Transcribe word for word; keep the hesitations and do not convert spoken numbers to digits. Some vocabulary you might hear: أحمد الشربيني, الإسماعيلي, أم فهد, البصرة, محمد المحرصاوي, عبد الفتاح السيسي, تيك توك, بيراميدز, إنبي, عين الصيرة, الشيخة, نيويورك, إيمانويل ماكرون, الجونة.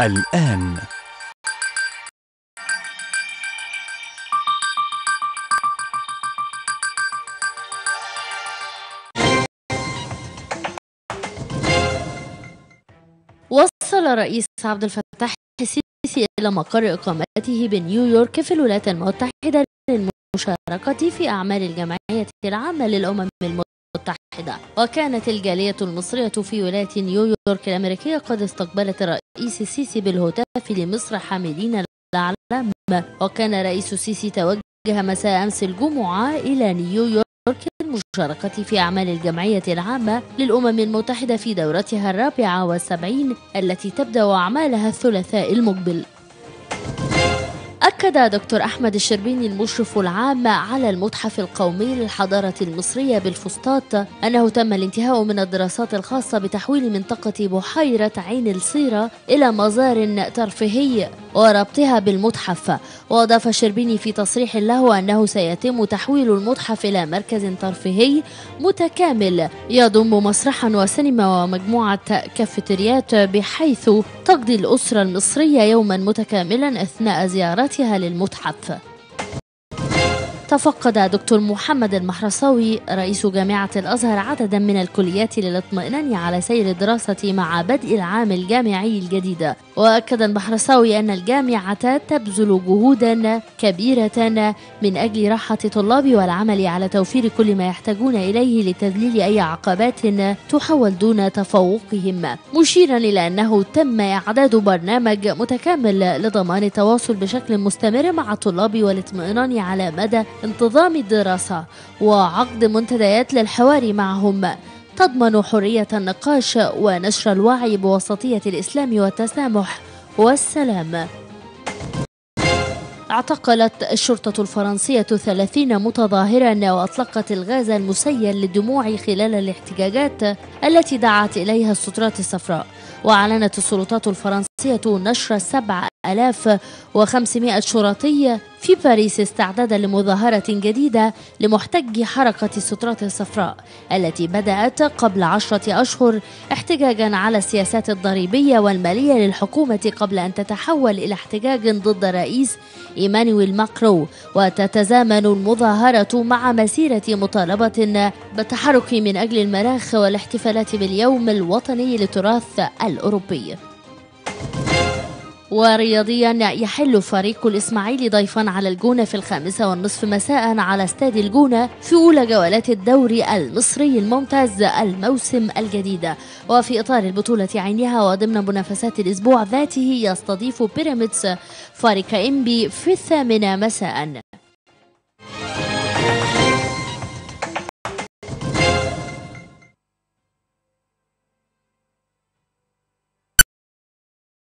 الآن. وصل رئيس عبد الفتاح السيسي إلى مقر إقامته بنيويورك في الولايات المتحدة للمشاركة في أعمال الجمعية العامة للأمم المتحدة. وكانت الجالية المصرية في ولاية نيويورك الأمريكية قد استقبلت الرئيس السيسي بالهتاف لمصر حاملين العلم. وكان رئيس السيسي توجه مساء أمس الجمعة إلى نيويورك المشاركة في أعمال الجمعية العامة للأمم المتحدة في دورتها الرابعة والسبعين التي تبدأ أعمالها الثلاثاء المقبل. أكد دكتور أحمد الشربيني المشرف العام على المتحف القومي للحضارة المصرية بالفسطاط أنه تم الانتهاء من الدراسات الخاصة بتحويل منطقة بحيرة عين الصيرة إلى مزار ترفيهي وربطها بالمتحف. وأضاف الشربيني في تصريح له أنه سيتم تحويل المتحف إلى مركز ترفيهي متكامل يضم مسرحا وسينما ومجموعة كافيتريات، بحيث تقضي الأسرة المصرية يوما متكاملا أثناء زيارتها للمتحف. تفقد دكتور محمد المحرصاوي رئيس جامعة الأزهر عددا من الكليات للاطمئنان على سير الدراسة مع بدء العام الجامعي الجديد. وأكد المحرصاوي أن الجامعة تبذل جهودا كبيرة من أجل راحة الطلاب والعمل على توفير كل ما يحتاجون إليه لتذليل أي عقبات تحول دون تفوقهم، مشيرا إلى أنه تم إعداد برنامج متكامل لضمان التواصل بشكل مستمر مع الطلاب والاطمئنان على مدى انتظام الدراسة وعقد منتديات للحوار معهم تضمن حرية النقاش ونشر الوعي بوسطية الإسلام والتسامح والسلام. اعتقلت الشرطة الفرنسية ثلاثين متظاهرا وأطلقت الغاز المسيل للدموع خلال الاحتجاجات التي دعت إليها السترات الصفراء. وأعلنت السلطات الفرنسية نشر سبع آلاف وخمسمائة شرطي في باريس استعدادا لمظاهرة جديدة لمحتجي حركة السترات الصفراء التي بدأت قبل عشرة أشهر احتجاجا على السياسات الضريبية والمالية للحكومة قبل أن تتحول إلى احتجاج ضد الرئيس إيمانويل ماكرون. وتتزامن المظاهرة مع مسيرة مطالبة بالتحرك من أجل المناخ والاحتفالات باليوم الوطني للتراث الأوروبي. ورياضيا، يحل فريق الإسماعيلي ضيفا على الجونة في الخامسة والنصف مساء على استاد الجونة في أولى جولات الدوري المصري الممتاز الموسم الجديد. وفي إطار البطولة عينها وضمن منافسات الأسبوع ذاته، يستضيف بيراميدز فريق إنبي في الثامنة مساء.